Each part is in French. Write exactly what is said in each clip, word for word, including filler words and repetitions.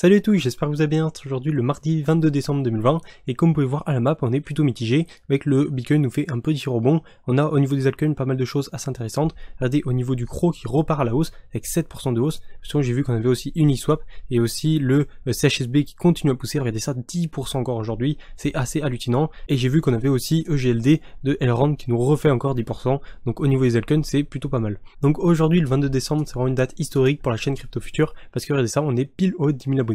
Salut à tous, j'espère que vous allez bien. Aujourd'hui le mardi vingt-deux décembre deux mille vingt et comme vous pouvez voir à la map on est plutôt mitigé avec le Bitcoin nous fait un petit rebond. On a au niveau des altcoins pas mal de choses assez intéressantes. Regardez au niveau du Cro qui repart à la hausse avec sept pour cent de hausse. Sinon j'ai vu qu'on avait aussi Uniswap et aussi le C H S B qui continue à pousser. Regardez ça, dix pour cent encore aujourd'hui, c'est assez hallucinant. Et j'ai vu qu'on avait aussi E G L D de Elrond qui nous refait encore dix pour cent. Donc au niveau des altcoins c'est plutôt pas mal. Donc aujourd'hui le vingt-deux décembre c'est vraiment une date historique pour la chaîne Crypto Future parce que regardez ça, on est pile au dix mille abonnés.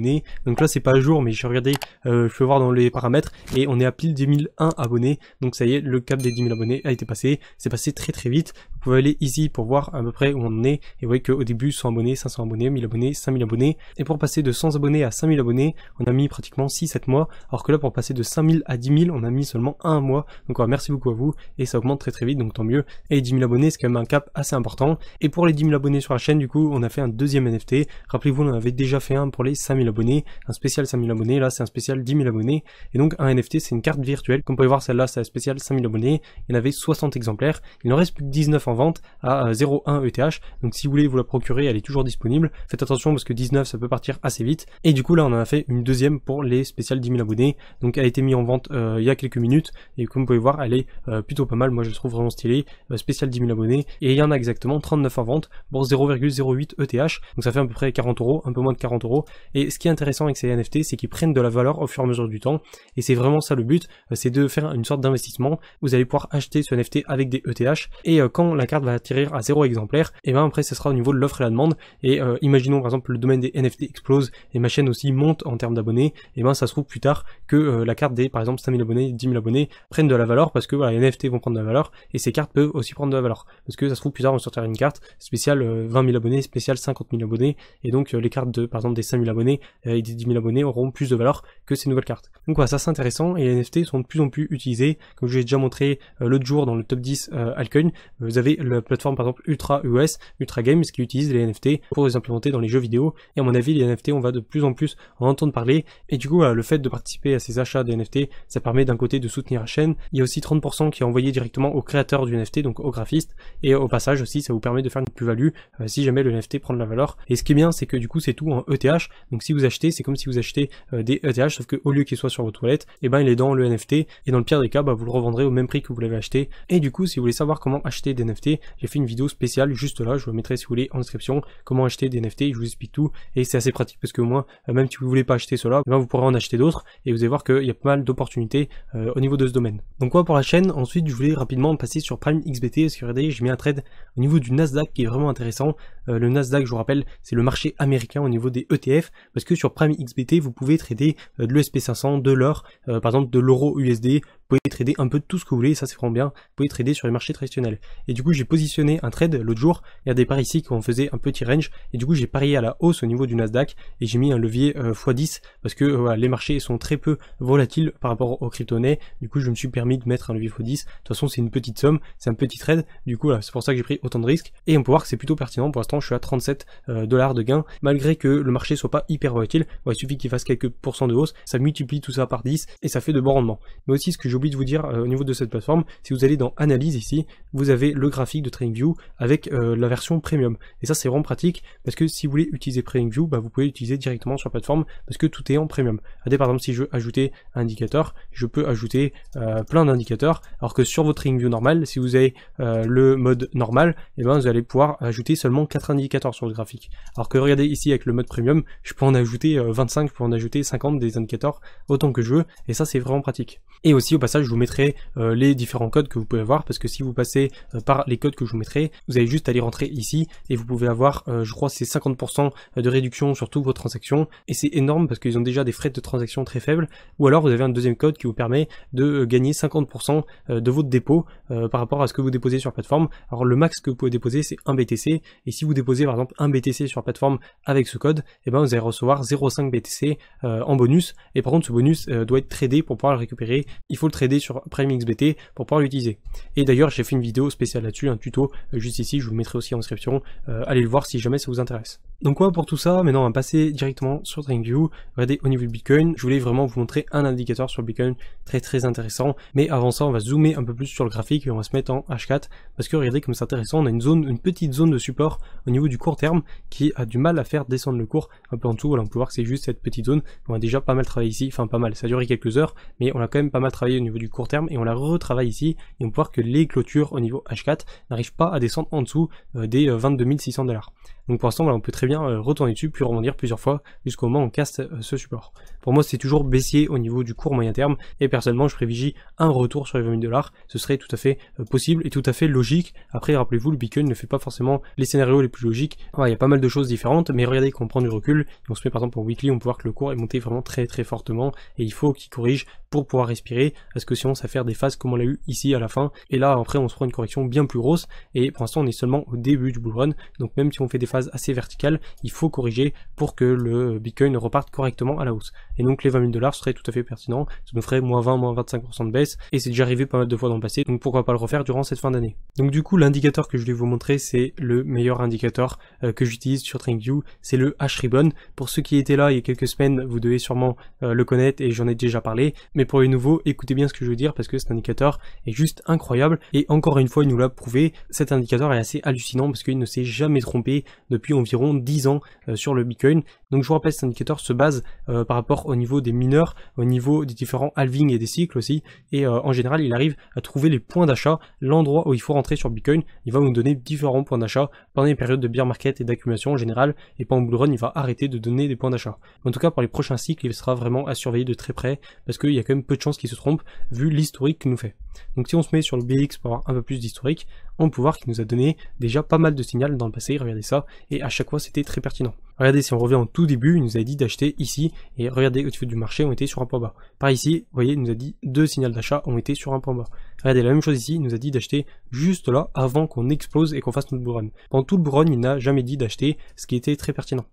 Donc là c'est pas à jour mais j'ai regardé, euh, je peux voir dans les paramètres et on est à pile dix mille un abonnés, donc ça y est, le cap des dix mille abonnés a été passé, c'est passé très très vite. Vous pouvez aller ici pour voir à peu près où on en est et vous voyez qu'au début cent abonnés, cinq cents abonnés, mille abonnés, cinq mille abonnés, et pour passer de cent abonnés à cinq mille abonnés on a mis pratiquement six sept mois, alors que là pour passer de cinq mille à dix mille on a mis seulement un mois. Donc ouais, merci beaucoup à vous et ça augmente très très vite, donc tant mieux. Et dix mille abonnés c'est quand même un cap assez important. Et pour les dix mille abonnés sur la chaîne du coup on a fait un deuxième N F T, rappelez-vous on en avait déjà fait un pour les cinq mille abonnés, un spécial cinq mille abonnés, là c'est un spécial dix mille abonnés, et donc un N F T c'est une carte virtuelle, comme vous pouvez voir celle-là c'est un spécial cinq mille abonnés, il y en avait soixante exemplaires, il n'en reste plus que dix-neuf en vente à zéro virgule un E T H, donc si vous voulez vous la procurer elle est toujours disponible, faites attention parce que dix-neuf ça peut partir assez vite, et du coup là on en a fait une deuxième pour les spéciales dix mille abonnés, donc elle a été mise en vente euh, il y a quelques minutes, et comme vous pouvez voir elle est euh, plutôt pas mal, moi je la trouve vraiment stylée, euh, spécial dix mille abonnés, et il y en a exactement trente-neuf en vente pour zéro virgule zéro huit E T H, donc ça fait à peu près quarante euros, un peu moins de quarante euros, et ce qui est intéressant avec ces N F T c'est qu'ils prennent de la valeur au fur et à mesure du temps et c'est vraiment ça le but, c'est de faire une sorte d'investissement. Vous allez pouvoir acheter ce N F T avec des E T H et quand la carte va atterrir à zéro exemplaire et bien après ce sera au niveau de l'offre et la demande et euh, imaginons par exemple le domaine des N F T explose et ma chaîne aussi monte en termes d'abonnés, et bien ça se trouve plus tard que euh, la carte des par exemple cinq mille abonnés, dix mille abonnés prennent de la valeur parce que voilà, les N F T vont prendre de la valeur et ces cartes peuvent aussi prendre de la valeur parce que ça se trouve plus tard on sortira une carte spéciale euh, vingt mille abonnés, spéciale cinquante mille abonnés, et donc euh, les cartes de par exemple des cinq mille abonnés et des dix mille abonnés auront plus de valeur que ces nouvelles cartes. Donc voilà, ça c'est intéressant et les N F T sont de plus en plus utilisés. Comme je vous ai déjà montré euh, l'autre jour dans le top dix euh, altcoin, vous avez la plateforme par exemple Ultra U S, Ultra Games qui utilise les N F T pour les implémenter dans les jeux vidéo. Et à mon avis, les N F T, on va de plus en plus en entendre parler. Et du coup, euh, le fait de participer à ces achats des N F T, ça permet d'un côté de soutenir la chaîne. Il y a aussi trente pour cent qui est envoyé directement aux créateurs du N F T, donc aux graphistes. Et au passage aussi, ça vous permet de faire une plus-value euh, si jamais le N F T prend de la valeur. Et ce qui est bien, c'est que du coup, c'est tout en E T H. Donc si vous achetez, c'est comme si vous achetez euh, des E T H, sauf que au lieu qu'il soit sur votre toilette, et eh ben il est dans le N F T, et dans le pire des cas, bah, vous le revendrez au même prix que vous l'avez acheté. Et du coup, si vous voulez savoir comment acheter des N F T, j'ai fait une vidéo spéciale juste là, je vous mettrai si vous voulez en description, comment acheter des N F T, je vous explique tout, et c'est assez pratique parce que au moins, euh, même si vous voulez pas acheter cela, eh ben, vous pourrez en acheter d'autres, et vous allez voir qu'il y a pas mal d'opportunités euh, au niveau de ce domaine. Donc quoi pour la chaîne, ensuite je voulais rapidement passer sur Prime X B T, parce que regardez, j'ai mis un trade au niveau du Nasdaq qui est vraiment intéressant. Euh, le Nasdaq, je vous rappelle, c'est le marché américain au niveau des E T F, parce que sur Prime X B T vous pouvez trader de l'E S P cinq cents, de l'or, euh, par exemple de l'euro U S D, vous pouvez trader un peu de tout ce que vous voulez, ça c'est vraiment bien, vous pouvez trader sur les marchés traditionnels. Et du coup j'ai positionné un trade l'autre jour, regardez par ici qu'on faisait un petit range, et du coup j'ai parié à la hausse au niveau du Nasdaq, et j'ai mis un levier euh, fois dix, parce que euh, voilà, les marchés sont très peu volatiles par rapport aux crypto-monnaies, du coup je me suis permis de mettre un levier fois dix, de toute façon c'est une petite somme, c'est un petit trade, du coup voilà, c'est pour ça que j'ai pris autant de risques, et on peut voir que c'est plutôt pertinent, pour l'instant je suis à trente-sept dollars de gain, malgré que le marché soit pas hyper volatile, ouais, il suffit qu'il fasse quelques pourcents de hausse, ça multiplie tout ça par dix et ça fait de bons rendements. Mais aussi ce que j'oublie de vous dire euh, au niveau de cette plateforme, si vous allez dans analyse ici, vous avez le graphique de TradingView avec euh, la version premium, et ça c'est vraiment pratique parce que si vous voulez utiliser TradingView, bah, vous pouvez l'utiliser directement sur la plateforme parce que tout est en premium. Regardez par exemple si je veux ajouter un indicateur, je peux ajouter euh, plein d'indicateurs, alors que sur votre TradingView normal, si vous avez euh, le mode normal, et eh ben vous allez pouvoir ajouter seulement quatre indicateurs sur le graphique, alors que regardez ici avec le mode premium, je peux en ajouter euh, vingt-cinq, je peux en ajouter cinquante des indicateurs autant que je veux, et ça c'est vraiment pratique. Et aussi au passage je vous mettrai euh, les différents codes que vous pouvez avoir, parce que si vous passez euh, par les codes que je vous mettrai, vous avez juste à les rentrer ici et vous pouvez avoir euh, je crois c'est cinquante pour cent de réduction sur toutes vos transactions, et c'est énorme parce qu'ils ont déjà des frais de transaction très faibles, ou alors vous avez un deuxième code qui vous permet de gagner cinquante pour cent de votre dépôt euh, par rapport à ce que vous déposez sur la plateforme. Alors le max que vous pouvez déposer c'est un B T C, et si vous déposez par exemple un B T C sur la plateforme avec ce code, et eh ben vous allez recevoir zéro virgule cinq B T C euh, en bonus, et par contre ce bonus euh, doit être tradé pour pouvoir le récupérer. Il faut le trader sur Prime X B T pour pouvoir l'utiliser. Et d'ailleurs j'ai fait une vidéo spéciale là-dessus, un tuto juste ici, je vous le mettrai aussi en description, euh, allez le voir si jamais ça vous intéresse. Donc voilà pour tout ça, maintenant on va passer directement sur TradingView. Regardez au niveau de Bitcoin, je voulais vraiment vous montrer un indicateur sur Bitcoin très très intéressant, mais avant ça on va zoomer un peu plus sur le graphique et on va se mettre en H quatre, parce que regardez comme c'est intéressant, on a une zone, une petite zone de support au niveau du court terme qui a du mal à faire descendre le cours un peu en dessous. Voilà, on peut voir que c'est juste cette petite zone, on a déjà pas mal travaillé ici, enfin pas mal, ça a duré quelques heures, mais on a quand même pas mal travaillé au niveau du court terme et on la retravaille ici, et on peut voir que les clôtures au niveau H quatre n'arrivent pas à descendre en dessous des vingt-deux mille six cents dollars. Donc pour l'instant, voilà, on peut très bien retourner dessus, puis rebondir plusieurs fois jusqu'au moment où on casse ce support. Pour moi, c'est toujours baissier au niveau du court moyen terme, et personnellement, je privilégie un retour sur les vingt mille dollars. Ce serait tout à fait possible et tout à fait logique. Après, rappelez-vous, le Bitcoin ne fait pas forcément les scénarios les plus logiques. Alors, il y a pas mal de choses différentes, mais regardez qu'on prend du recul. On se met par exemple en weekly, on peut voir que le cours est monté vraiment très très fortement, et il faut qu'il corrige pour pouvoir respirer, parce que sinon ça va faire des phases comme on l'a eu ici à la fin, et là après on se prend une correction bien plus grosse, et pour l'instant on est seulement au début du bull run, donc même si on fait des phases assez verticales, il faut corriger pour que le Bitcoin reparte correctement à la hausse. Et donc les vingt mille dollars seraient tout à fait pertinents, ça nous ferait moins vingt, moins vingt-cinq pour cent de baisse, et c'est déjà arrivé pas mal de fois dans le passé, donc pourquoi pas le refaire durant cette fin d'année. Donc du coup l'indicateur que je vais vous montrer, c'est le meilleur indicateur euh, que j'utilise sur TradingView, c'est le hash ribbon. Pour ceux qui étaient là il y a quelques semaines, vous devez sûrement euh, le connaître et j'en ai déjà parlé, mais pour les nouveaux, écoutez bien ce que je veux dire parce que cet indicateur est juste incroyable et encore une fois il nous l'a prouvé. Cet indicateur est assez hallucinant parce qu'il ne s'est jamais trompé depuis environ dix ans euh, sur le Bitcoin. Donc je vous rappelle, cet indicateur se base euh, par rapport au niveau des mineurs, au niveau des différents halvings et des cycles aussi, et euh, en général il arrive à trouver les points d'achat, l'endroit où il faut rentrer sur Bitcoin. Il va nous donner différents points d'achat pendant les périodes de bear market et d'accumulation en général, et pendant le bull run il va arrêter de donner des points d'achat. En tout cas pour les prochains cycles il sera vraiment à surveiller de très près parce qu'il y a quand même peu de chances qu'il se trompe vu l'historique qu'il nous fait. Donc si on se met sur le B X pour avoir un peu plus d'historique, on peut voir qu'il nous a donné déjà pas mal de signaux dans le passé, regardez ça, et à chaque fois c'était très pertinent. Regardez, si on revient au tout début, il nous avait dit d'acheter ici, et regardez au niveau du marché, on était sur un point bas. Par ici, vous voyez, il nous a dit deux signaux d'achat, on était sur un point bas. Regardez, la même chose ici, il nous a dit d'acheter juste là, avant qu'on explose et qu'on fasse notre bull run. Pendant tout le bull run, il n'a jamais dit d'acheter, ce qui était très pertinent.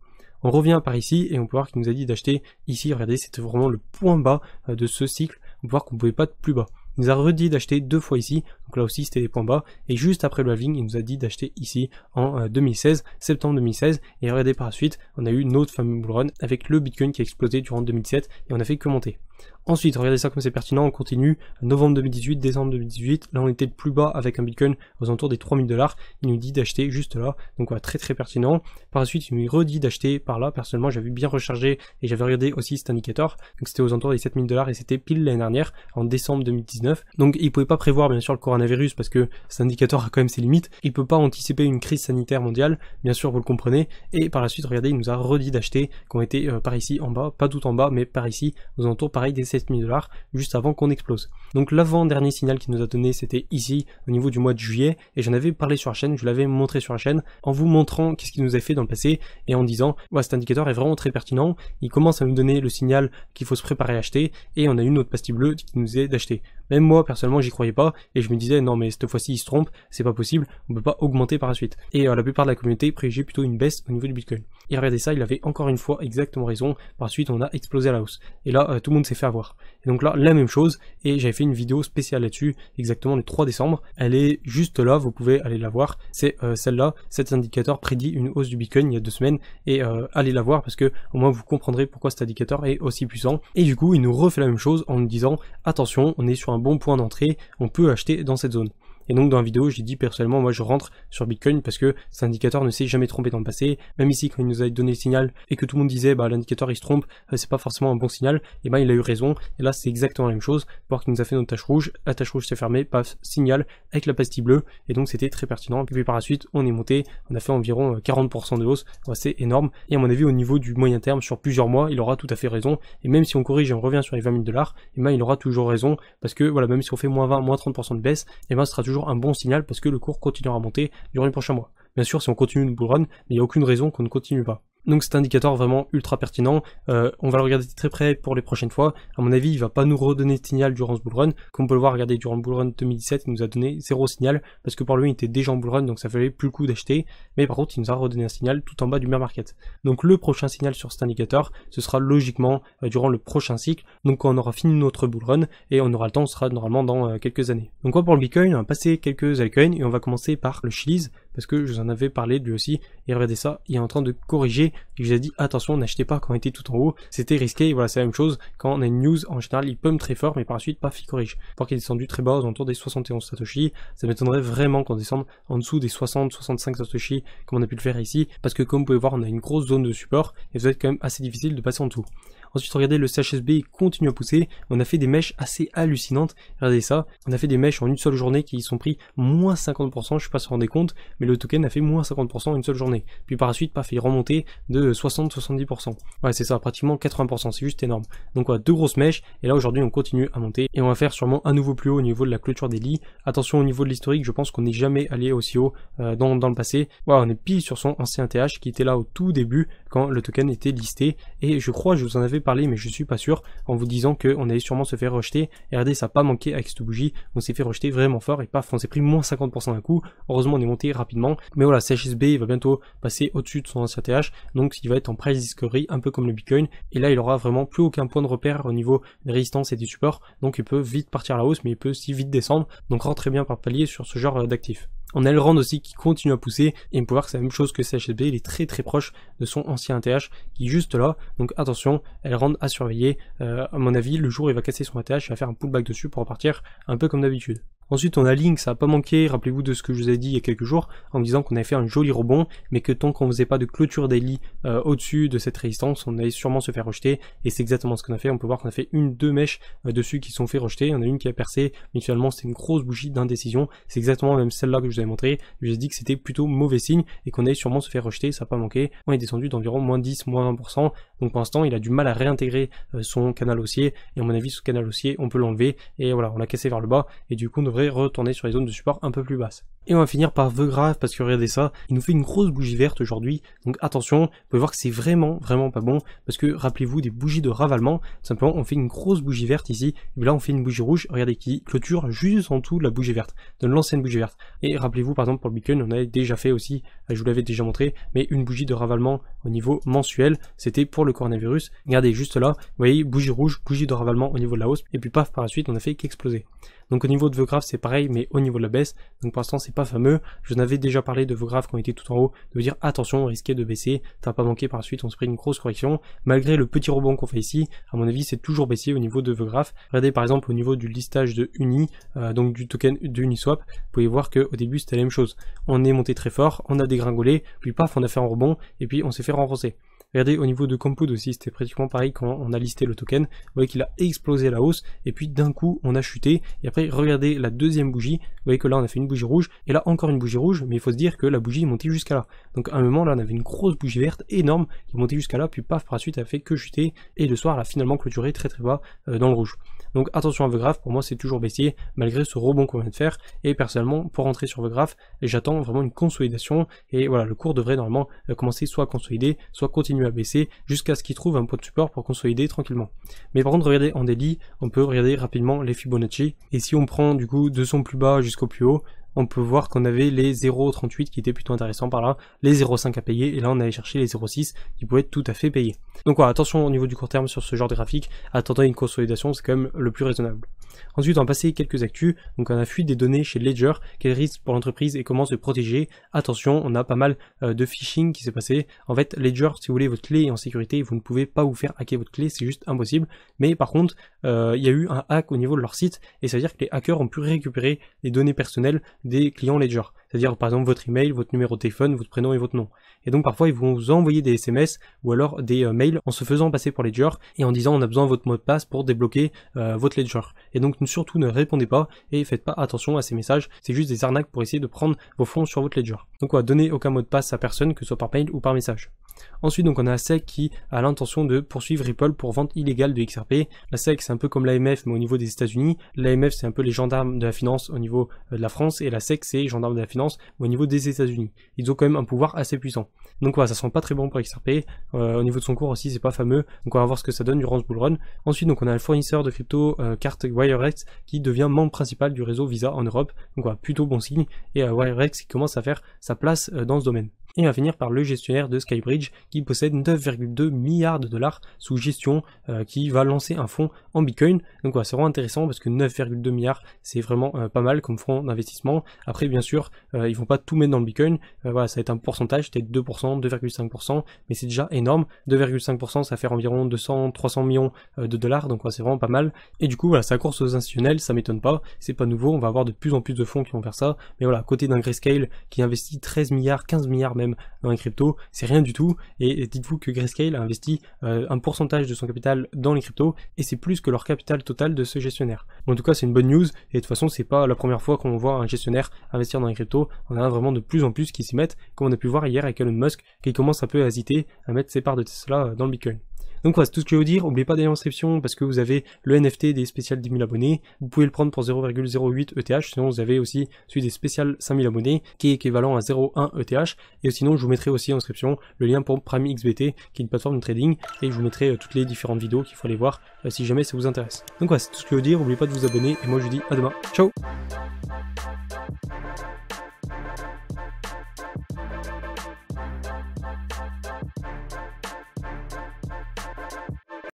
On revient par ici et on peut voir qu'il nous a dit d'acheter ici, regardez, c'était vraiment le point bas de ce cycle, on peut voir qu'on ne pouvait pas être plus bas. Il nous a redit d'acheter deux fois ici, donc là aussi c'était des points bas, et juste après le halving, il nous a dit d'acheter ici en deux mille seize, septembre deux mille seize, et regardez par la suite, on a eu notre fameux bull run avec le Bitcoin qui a explosé durant deux mille sept, et on a fait que monter. Ensuite, regardez ça comme c'est pertinent, on continue, novembre deux mille dix-huit, décembre deux mille dix-huit, là on était le plus bas avec un Bitcoin aux alentours des trois mille dollars, il nous dit d'acheter juste là, donc ouais, très très pertinent. Par la suite, il nous redit d'acheter par là, personnellement j'avais bien rechargé et j'avais regardé aussi cet indicateur, donc c'était aux alentours des sept mille dollars et c'était pile l'année dernière, en décembre deux mille dix-neuf, donc il pouvait pas prévoir bien sûr le coronavirus parce que cet indicateur a quand même ses limites, il peut pas anticiper une crise sanitaire mondiale, bien sûr vous le comprenez, et par la suite, regardez, il nous a redit d'acheter, qu'on était euh, par ici en bas, pas tout en bas, mais par ici, aux alentours pareil des sept mille dollars juste avant qu'on explose. Donc l'avant-dernier signal qu'il nous a donné c'était ici au niveau du mois de juillet, et j'en avais parlé sur la chaîne, je l'avais montré sur la chaîne en vous montrant qu'est-ce qu'il nous a fait dans le passé et en disant ouais, cet indicateur est vraiment très pertinent, il commence à nous donner le signal qu'il faut se préparer à acheter, et on a eu notre pastille bleue qui nous est d'acheter. Même moi personnellement j'y croyais pas et je me disais non mais cette fois-ci il se trompe, c'est pas possible, on peut pas augmenter par la suite, et euh, la plupart de la communauté privilégiait plutôt une baisse au niveau du Bitcoin. Et regardez ça, il avait encore une fois exactement raison, par la suite on a explosé à la hausse et là euh, tout le monde s'est fait avoir. Et donc là la même chose, et j'avais fait une vidéo spéciale là-dessus exactement le trois décembre, elle est juste là, vous pouvez aller la voir, c'est euh, celle-là, cet indicateur prédit une hausse du Bitcoin il y a deux semaines, et euh, allez la voir parce que au moins vous comprendrez pourquoi cet indicateur est aussi puissant. Et du coup il nous refait la même chose en nous disant attention, on est sur un bon point d'entrée, on peut acheter dans cette zone. Et donc dans la vidéo, j'ai dit personnellement, moi je rentre sur Bitcoin parce que cet indicateur ne s'est jamais trompé dans le passé. Même ici, quand il nous a donné le signal et que tout le monde disait, bah l'indicateur il se trompe, c'est pas forcément un bon signal, et ben il a eu raison. Et là, c'est exactement la même chose. Voir qu'il nous a fait notre tâche rouge, la tâche rouge s'est fermée, paf, signal avec la pastille bleue. Et donc c'était très pertinent. Et puis par la suite, on est monté, on a fait environ quarante pour cent de hausse. Ouais, c'est énorme. Et à mon avis, au niveau du moyen terme, sur plusieurs mois, il aura tout à fait raison. Et même si on corrige et on revient sur les vingt mille dollars, et ben il aura toujours raison parce que voilà, même si on fait moins vingt, moins trente pour cent de baisse, et ben ce sera toujours un bon signal parce que le cours continuera à monter durant les prochains mois. Bien sûr, si on continue le bull run, mais il n'y a aucune raison qu'on ne continue pas. Donc cet indicateur vraiment ultra pertinent, euh, on va le regarder très près pour les prochaines fois. À mon avis, il va pas nous redonner de signal durant ce bull run. Comme on peut le voir, regardez, durant le bull run deux mille dix-sept, il nous a donné zéro signal parce que pour lui, il était déjà en bull run, donc ça valait plus le coup d'acheter. Mais par contre, il nous a redonné un signal tout en bas du bear market. Donc le prochain signal sur cet indicateur, ce sera logiquement euh, durant le prochain cycle. Donc quand on aura fini notre bull run et on aura le temps, on sera normalement dans euh, quelques années. Donc quoi pour le Bitcoin, on va passer quelques altcoins et on va commencer par le Chiliz parce que je vous en avais parlé lui aussi. Et regardez ça, il est en train de corriger. Et je vous ai dit attention, n'achetez pas quand on était tout en haut, c'était risqué. Et voilà, c'est la même chose, quand on a une news en général il pump très fort mais par la suite paf il corrige. Parce qu'il est descendu très bas aux alentours des soixante et onze Satoshi, ça m'étonnerait vraiment qu'on descende en dessous des soixante soixante-cinq Satoshi comme on a pu le faire ici, parce que comme vous pouvez voir on a une grosse zone de support et ça va être quand même assez difficile de passer en dessous. Ensuite regardez le C H S B continue à pousser, on a fait des mèches assez hallucinantes, regardez ça, on a fait des mèches en une seule journée qui sont pris moins cinquante pour cent, je sais pas si vous vous rendez compte, mais le token a fait moins cinquante pour cent en une seule journée, puis par la suite paf il remontait de soixante à soixante-dix pour cent, ouais c'est ça, pratiquement quatre-vingts pour cent, c'est juste énorme. Donc on a deux grosses mèches et là aujourd'hui on continue à monter et on va faire sûrement un nouveau plus haut au niveau de la clôture des lits. Attention au niveau de l'historique, je pense qu'on n'est jamais allé aussi haut euh, dans, dans le passé. Ouais, on est pile sur son ancien T H qui était là au tout début quand le token était listé, et je crois je vous en avais parlé mais je suis pas sûr, en vous disant qu'on allait sûrement se faire rejeter. Et regardez, ça n'a pas manqué avec cette bougie, on s'est fait rejeter vraiment fort et paf on s'est pris moins cinquante pour cent d'un coup. Heureusement on est monté rapidement, mais voilà, C H S B va bientôt passer au-dessus de son ancien T H. Donc il va être en price discovery un peu comme le Bitcoin, et là il aura vraiment plus aucun point de repère au niveau des résistances et des supports, donc il peut vite partir à la hausse mais il peut aussi vite descendre, donc rentrez bien par palier sur ce genre d'actifs. On a Elrond aussi qui continue à pousser et on peut voir que c'est la même chose que C H S B, il est très très proche de son ancien T H qui est juste là, donc attention, Elrond à surveiller. euh, à mon avis le jour où il va casser son A T H, il va faire un pullback dessus pour repartir un peu comme d'habitude. Ensuite on a Link, ça n'a pas manqué, rappelez-vous de ce que je vous ai dit il y a quelques jours en me disant qu'on avait fait un joli rebond mais que tant qu'on ne faisait pas de clôture des lits euh, au-dessus de cette résistance on allait sûrement se faire rejeter, et c'est exactement ce qu'on a fait. On peut voir qu'on a fait une, deux mèches euh, dessus qui sont fait rejeter, on a une qui a percé mais finalement c'était une grosse bougie d'indécision, c'est exactement même celle-là que je vous avais montré, je vous ai dit que c'était plutôt mauvais signe et qu'on allait sûrement se faire rejeter, ça n'a pas manqué, on est descendu d'environ moins dix, moins vingt pour cent, donc pour l'instant il a du mal à réintégrer euh, son canal haussier et à mon avis ce canal haussier on peut l'enlever et voilà on l'a cassé vers le bas et du coup on devrait retourner sur les zones de support un peu plus basses. Et on va finir par The Graph parce que regardez ça, il nous fait une grosse bougie verte aujourd'hui, donc attention, vous pouvez voir que c'est vraiment vraiment pas bon parce que rappelez-vous des bougies de ravalement, simplement on fait une grosse bougie verte ici et là on fait une bougie rouge, regardez, qui clôture juste en dessous de la bougie verte, de l'ancienne bougie verte. Et rappelez-vous par exemple pour le Bitcoin on avait déjà fait aussi, je vous l'avais déjà montré, mais une bougie de ravalement au niveau mensuel, c'était pour le coronavirus. Regardez juste là, vous voyez bougie rouge, bougie de ravalement au niveau de la hausse et puis paf par la suite on a fait qu'exploser. Donc au niveau de The Graph c'est pareil mais au niveau de la baisse, donc pour l'instant c'est pas fameux. Je vous en avais déjà parlé de The Graph quand on était tout en haut, de vous dire attention, on risquait de baisser, ça n'a pas manqué, par la suite on se prit une grosse correction. Malgré le petit rebond qu'on fait ici, à mon avis c'est toujours baissé au niveau de The Graph. Regardez par exemple au niveau du listage de Uni, euh, donc du token de Uniswap, vous pouvez voir qu'au début c'était la même chose. On est monté très fort, on a dégringolé, puis paf on a fait un rebond et puis on s'est fait renforcer. Regardez au niveau de Compound aussi, c'était pratiquement pareil quand on a listé le token, vous voyez qu'il a explosé à la hausse et puis d'un coup on a chuté. Et après regardez la deuxième bougie, vous voyez que là on a fait une bougie rouge et là encore une bougie rouge, mais il faut se dire que la bougie est montée jusqu'à là. Donc à un moment là on avait une grosse bougie verte énorme qui montait jusqu'à là, puis paf par la suite elle a fait que chuter et le soir elle a finalement clôturé très très bas euh, dans le rouge. Donc attention à The Graph, pour moi c'est toujours baissier malgré ce rebond qu'on vient de faire, et personnellement pour rentrer sur The Graph j'attends vraiment une consolidation et voilà, le cours devrait normalement euh, commencer soit à consolider soit continuer à baisser jusqu'à ce qu'il trouve un point de support pour consolider tranquillement. Mais par contre regardez en daily, on peut regarder rapidement les Fibonacci et si on prend du coup de son plus bas jusqu'au plus haut, on peut voir qu'on avait les zéro virgule trente-huit qui étaient plutôt intéressants par là, les zéro virgule cinq à payer, et là on allait chercher les zéro virgule six qui pouvaient être tout à fait payés. Donc voilà, attention au niveau du court terme sur ce genre de graphique, attendez une consolidation, c'est quand même le plus raisonnable. Ensuite on va passer quelques actus, donc on a fuite des données chez Ledger, quel risque pour l'entreprise et comment se protéger. Attention, on a pas mal de phishing qui s'est passé, en fait Ledger si vous voulez votre clé est en sécurité, vous ne pouvez pas vous faire hacker votre clé, c'est juste impossible, mais par contre euh, il y a eu un hack au niveau de leur site et ça veut dire que les hackers ont pu récupérer les données personnelles des clients Ledger, c'est-à-dire par exemple votre email, votre numéro de téléphone, votre prénom et votre nom. Et donc parfois ils vont vous envoyer des S M S ou alors des euh, mails en se faisant passer pour Ledger et en disant on a besoin de votre mot de passe pour débloquer euh, votre Ledger. Et donc surtout ne répondez pas et faites pas attention à ces messages, c'est juste des arnaques pour essayer de prendre vos fonds sur votre Ledger. Donc on va donner aucun mot de passe à personne, que ce soit par mail ou par message. Ensuite, donc on a la S E C qui a l'intention de poursuivre Ripple pour vente illégale de X R P. La S E C, c'est un peu comme l'A M F, mais au niveau des États-Unis. L'A M F, c'est un peu les gendarmes de la finance au niveau de la France, et la S E C, c'est les gendarmes de la finance mais au niveau des États-Unis. Ils ont quand même un pouvoir assez puissant. Donc voilà, ça sent pas très bon pour X R P. Euh, au niveau de son cours aussi, c'est pas fameux. Donc on va voir ce que ça donne durant ce bull run. Ensuite, donc on a le fournisseur de crypto euh, carte Wirex qui devient membre principal du réseau Visa en Europe. Donc voilà, plutôt bon signe. Et euh, Wirex qui commence à faire sa place euh, dans ce domaine. Et on va finir par le gestionnaire de Skybridge qui possède neuf virgule deux milliards de dollars sous gestion, euh, qui va lancer un fonds en Bitcoin. Donc ouais, c'est vraiment intéressant parce que neuf virgule deux milliards, c'est vraiment euh, pas mal comme fonds d'investissement. Après, bien sûr, euh, ils vont pas tout mettre dans le Bitcoin. Euh, voilà, ça va être un pourcentage, peut-être deux pour cent, deux virgule cinq pour cent, mais c'est déjà énorme. deux virgule cinq pour cent, ça fait environ deux cents, trois cents millions euh, de dollars. Donc ouais, c'est vraiment pas mal. Et du coup, voilà, ça course aux institutionnels, ça m'étonne pas. C'est pas nouveau. On va avoir de plus en plus de fonds qui vont faire ça. Mais voilà, à côté d'un Grayscale qui investit treize milliards, quinze milliards même dans les cryptos, c'est rien du tout. Et, et dites-vous que Grayscale a investi euh, un pourcentage de son capital dans les cryptos, et c'est plus que leur capital total de ce gestionnaire. Bon, en tout cas, c'est une bonne news, et de toute façon, c'est pas la première fois qu'on voit un gestionnaire investir dans les cryptos. On a vraiment de plus en plus qui s'y mettent, comme on a pu voir hier avec Elon Musk, qui commence un peu à hésiter à mettre ses parts de Tesla dans le Bitcoin. Donc voilà, c'est tout ce que je vais vous dire. N'oubliez pas d'aller en inscription parce que vous avez le N F T des spéciales dix mille abonnés. Vous pouvez le prendre pour zéro virgule zéro huit E T H. Sinon, vous avez aussi celui des spéciales cinq mille abonnés qui est équivalent à zéro virgule un E T H. Et sinon, je vous mettrai aussi en inscription le lien pour Prime X B T qui est une plateforme de trading. Et je vous mettrai toutes les différentes vidéos qu'il faut aller voir si jamais ça vous intéresse. Donc voilà, c'est tout ce que je vais vous dire. N'oubliez pas de vous abonner et moi je vous dis à demain. Ciao!